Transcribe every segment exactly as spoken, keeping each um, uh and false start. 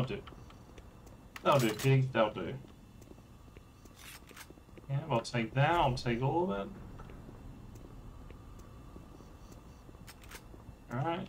That'll do. That'll do, pig. That'll do. Yeah, I'll take that. I'll take all of it. Alright.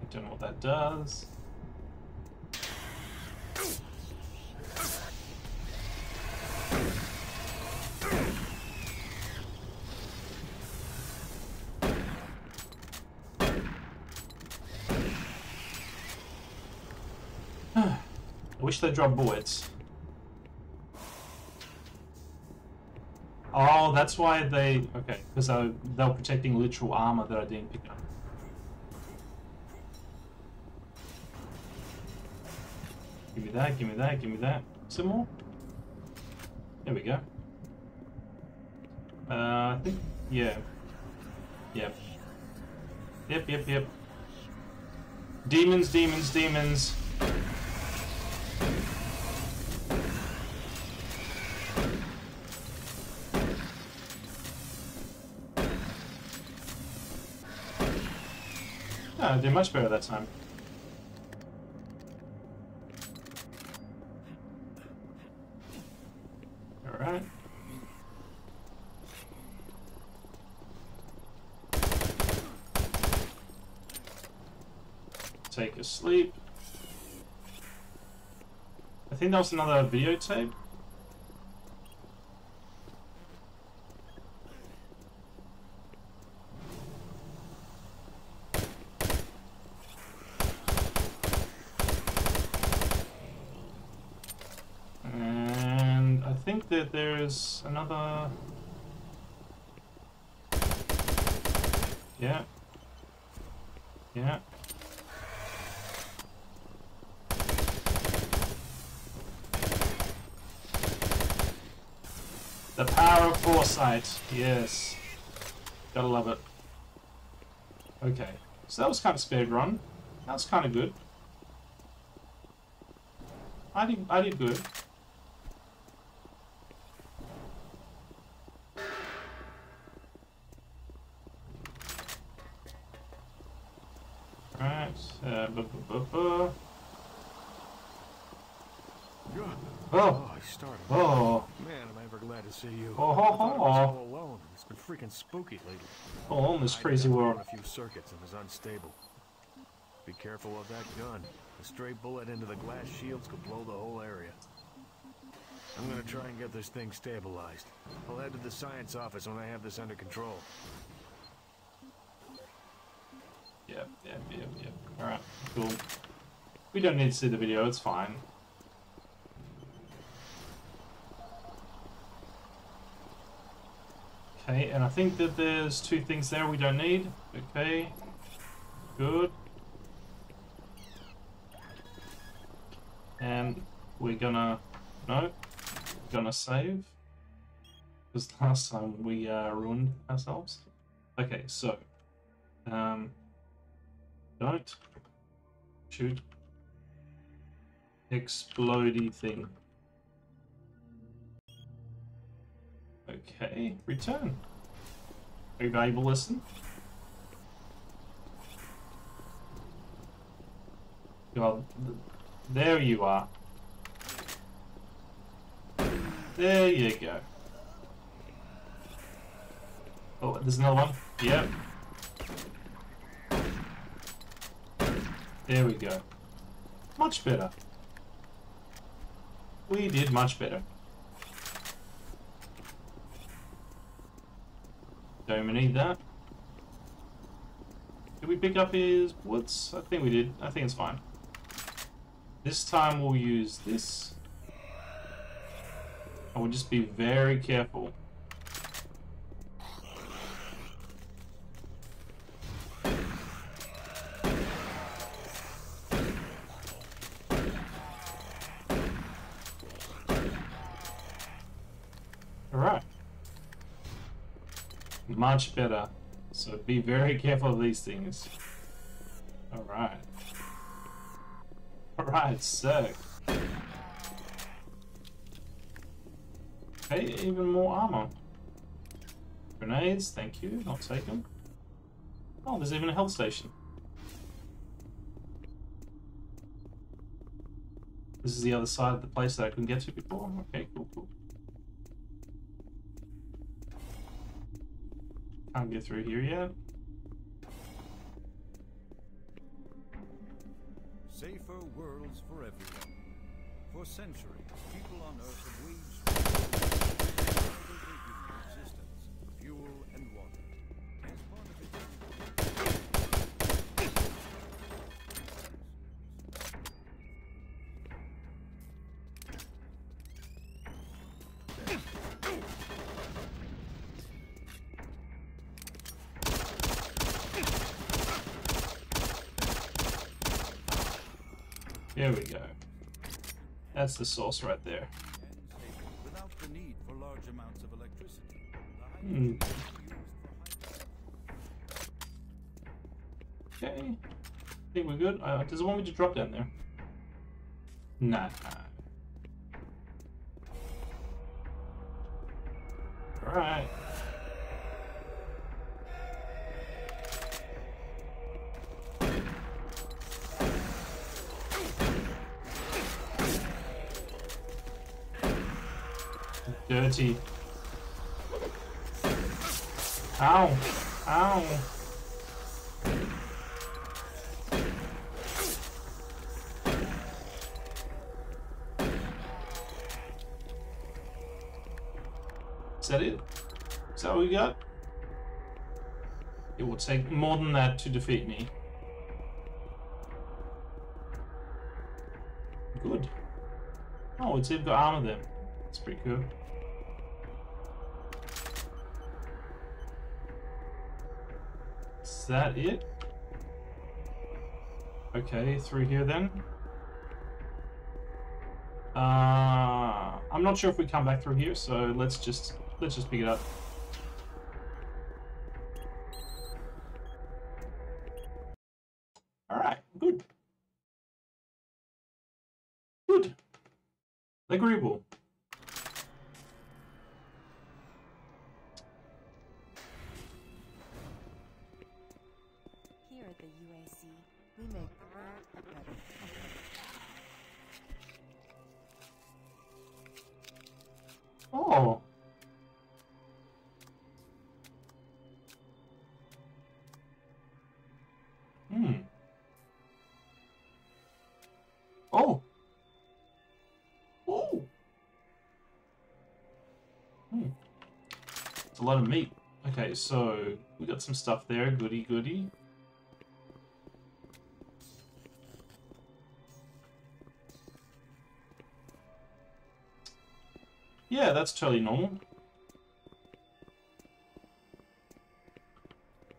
I don't know what that does. I wish they dropped bullets. Oh, that's why they... Okay, because they were protecting literal armor that I didn't pick up. Give me that, give me that, give me that. Some more? There we go. Uh, I think... Yeah. Yep. Yep, yep, yep. Demons, demons, demons. I did much better that time. All right. Take a sleep. I think that was another videotape. Another... Yeah. Yeah. The power of foresight. Yes. Gotta love it. Okay. So that was kind of speed run. That was kind of good. I did, I did good. Oh. Oh. Oh. Man, I'm ever glad to see you. Oh, ho, ho, ho. I was all alone. It's been freaking spooky lately. Oh, in this crazy world. A few circuits and was unstable. Be careful of that gun. A stray bullet into the glass shields could blow the whole area. I'm gonna try and get this thing stabilized. I'll head to the science office when I have this under control. Yep, yep, yep, yep. Alright, cool. We don't need to see the video, it's fine. Okay, and I think that there's two things there we don't need. Okay. Good. And we're gonna... No. Gonna save. Because last time we uh, ruined ourselves. Okay, so... Um... Don't shoot explodey thing. Okay, return. Very valuable lesson. God, there you are. There you go. Oh, there's another one. Yep. There we go. Much better. We did much better. Don't even need that. Did we pick up his woods? I think we did. I think it's fine. This time we'll use this. I will just be very careful. Much better, so be very careful of these things. All right, all right. So, hey, even more armor. Grenades, thank you, I'll take them. Oh, there's even a health station. This is the other side of the place that I couldn't get to before. Okay, cool, cool. Can't get through here yet. Safer worlds for everyone. For centuries, people on Earth have waged human existence, fuel and water. As part of there we go. That's the source right there. Without the need for large amounts of electricity. Hmm. Okay. I think we're good. Uh, does it want me to drop down there? Nah. Alright. Dirty. Ow! Ow! Is that it? Is that what we got? It will take more than that to defeat me. Good. Oh, it's even got armor then. That's pretty cool. Is that it? Okay, through here then. Uh, I'm not sure if we come back through here, so let's just let's just pick it up. All right, good, good, agreeable. Oh. Hmm. Oh. Oh. Hmm. It's a lot of meat. Okay, so we got some stuff there. Goody, goody. Yeah, that's totally normal.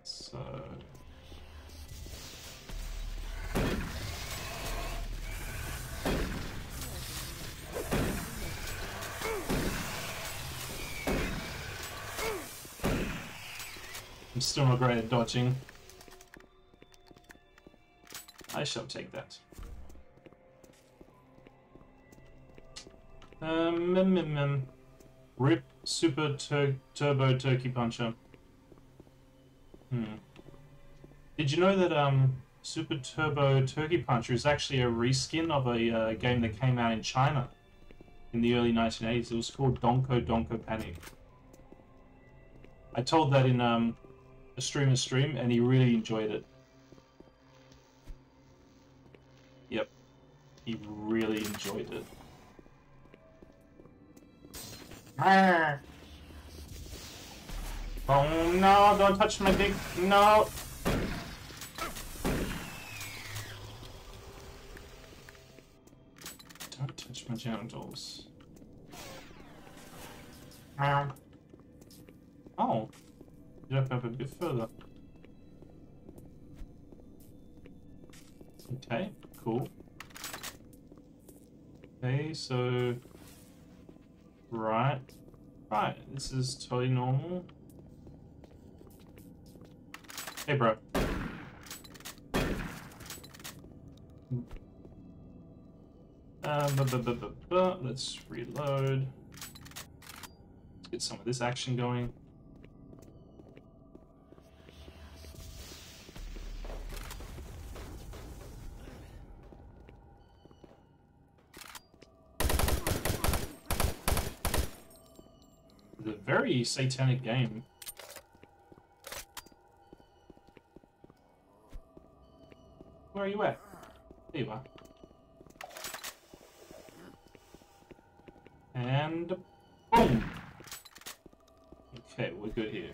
So... I'm still not great at dodging. I shall take that. Um, mm, mm, mm. Rip Super Tur Turbo Turkey Puncher. Hmm. Did you know that um, Super Turbo Turkey Puncher is actually a reskin of a uh, game that came out in China in the early nineteen eighties? It was called Donko Donko Panic. I told that in um, a streamer's stream and he really enjoyed it. Yep. He really enjoyed it. Oh no, don't touch my dick, no! Don't touch my genitals. Oh, jump up a bit further. Okay, cool. Okay, so... Right, right, this is totally normal. Hey, bro. Uh, buh, buh, buh, buh, buh. Let's reload. Let's get some of this action going. It's a very satanic game. Where are you at? There you are. And boom! Okay, we're good here.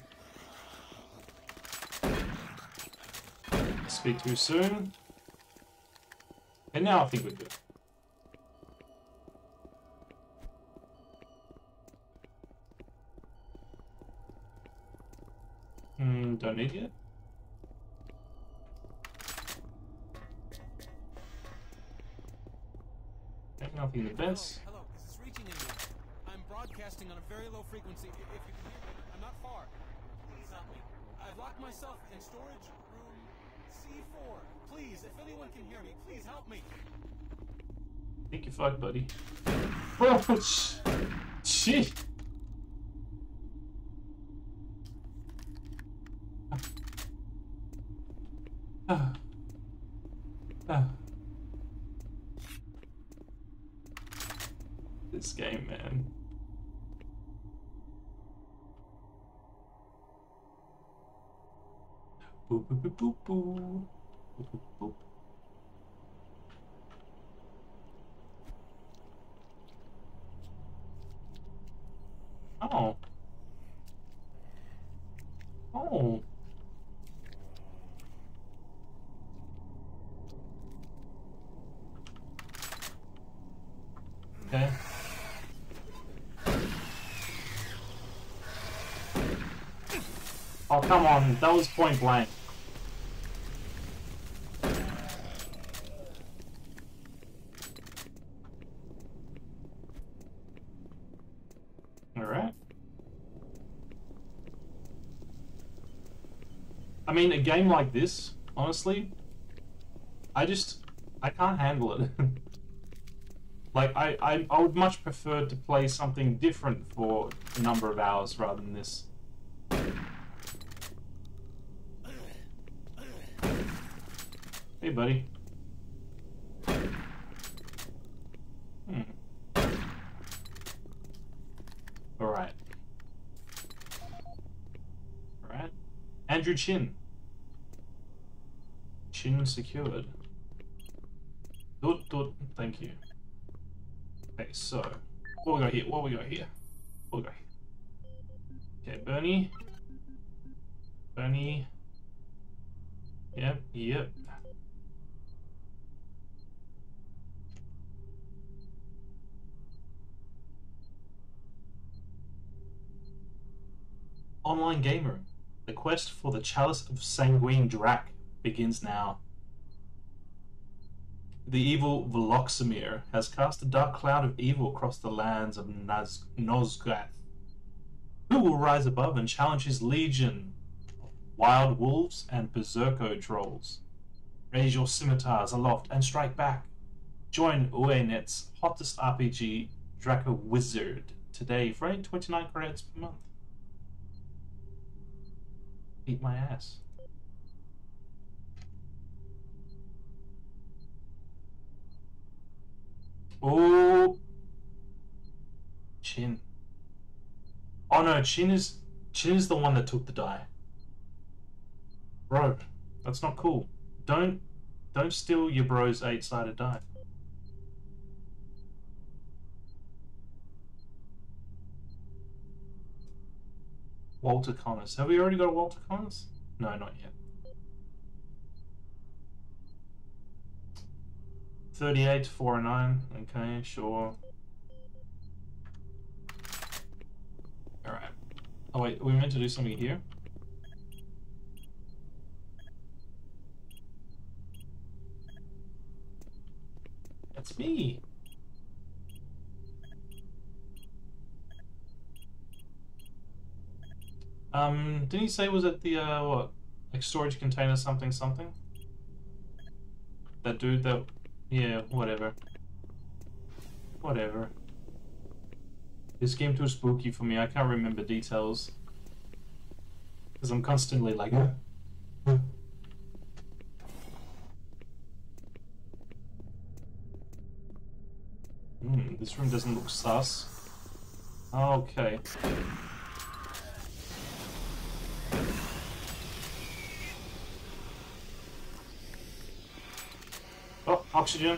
Didn't speak too soon. And now I think we're good. Hmm, don't need it. Nothing in the fence. Hello, hello. Is this reaching anyone? I'm broadcasting on a very low frequency. If you can hear me, I'm not far. Please help me. I've locked myself in storage room C four. Please, if anyone can hear me, please help me. I think you fucked, buddy. Oh, shit. Ah. Ah. This game, man. Boop, boop, boop, boop, boop. Boop, boop, boop. Oh. Oh. Okay. Oh, come on, that was point blank. Alright. I mean, a game like this, honestly, I just, I can't handle it. Like, I, I, I would much prefer to play something different for a number of hours rather than this. Hey, buddy. Hmm. Alright. Alright. Andrew Chin. Chin secured. Doot, doot. Thank you. Okay, so. What we got here? What we got here? What we got here? Okay, Bernie. Bernie. Yep, yep. Online game room. The quest for the Chalice of Sanguine Drac begins now. The evil Vloximir has cast a dark cloud of evil across the lands of Nozgath. Who will rise above and challenge his legion of wild wolves and berserker trolls? Raise your scimitars aloft and strike back. Join U A Net's hottest R P G, Draco Wizard, today for only twenty-nine credits per month. Eat my ass. Oh, Chin. Oh no, Chin is Chin is the one that took the die. Bro, that's not cool. Don't don't steal your bro's eight-sided die. Walter Connors. Have we already got a Walter Connors? No, not yet. thirty-eight, four oh nine. Okay, sure. Alright. Oh wait, we meant to do something here? That's me! Um, didn't he say it was at the, uh, what? Like, storage container something something? That dude that... Yeah, whatever. Whatever. This game too spooky for me, I can't remember details. Because I'm constantly like... Hmm, this room doesn't look sus. Okay. Oxygen.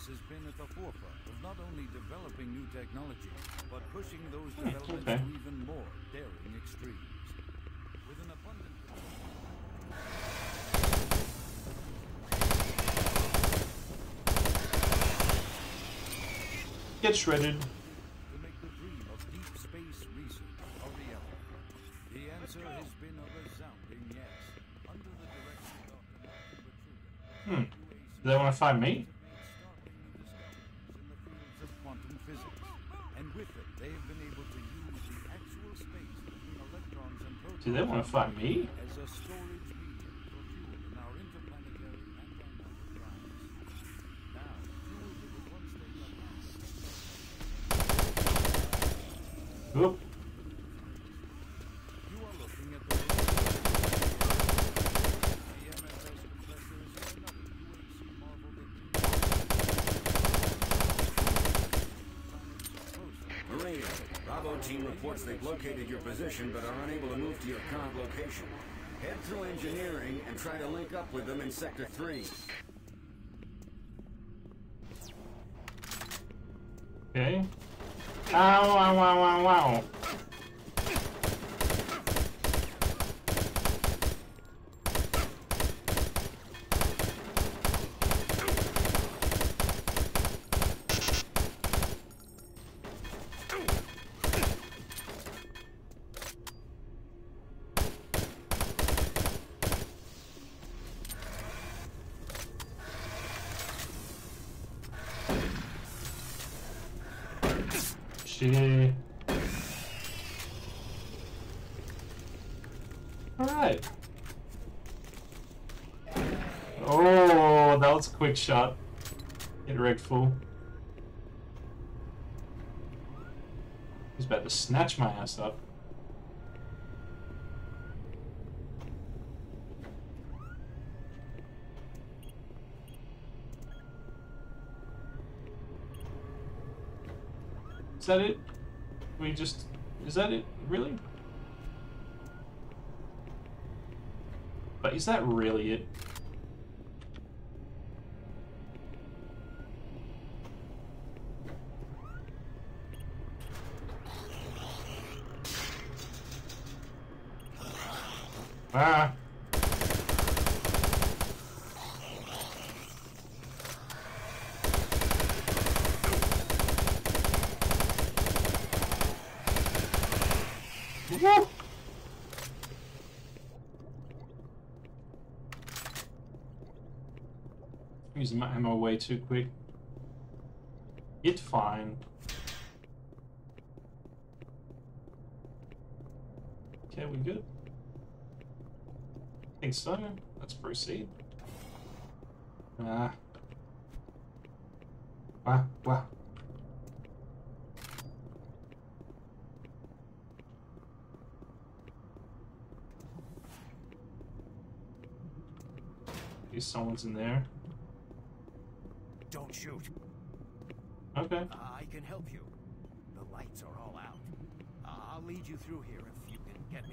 Has been at the forefront of not only developing new technology, but pushing those hmm, developments okay. to even more daring extremes. With an abundant... Get shredded. To make the dream of deep space research a reality. The answer has been a resounding yes. Under the direction of Doctor Hmm. Do they want to find me? Do they want to fight me? As a storage medium for fuel in our interplanetary and dynamic drives. Now, fuel to the one stage of mass. Oop. You are looking at the M F S compressors for another U H C marvel that Maria, Bravo team reports they've located your position but are unable to move to your current location. Head through engineering and try to link up with them in Sector three. Okay. Ow, ow, ow, ow, ow. Alright. Oh, that was a quick shot. Get wrecked, fool. He's about to snatch my ass up. Is that it? We just... Is that it? Really? But is that really it? Ah! Using my ammo way too quick. It's fine. Okay, we good? I think so. Let's proceed. Ah. Ah, wow. At least someone's in there. Don't shoot. Okay. Uh, I can help you. The lights are all out. Uh, I'll lead you through here if you can get me.